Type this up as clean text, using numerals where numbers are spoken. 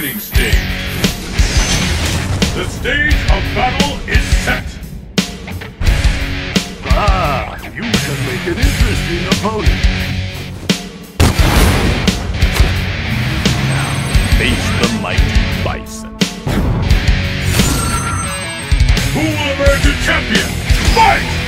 training stage. The stage of battle is set. Ah, you can make an interesting opponent. Now, face the mighty Bison. Who will emerge a champion? Fight!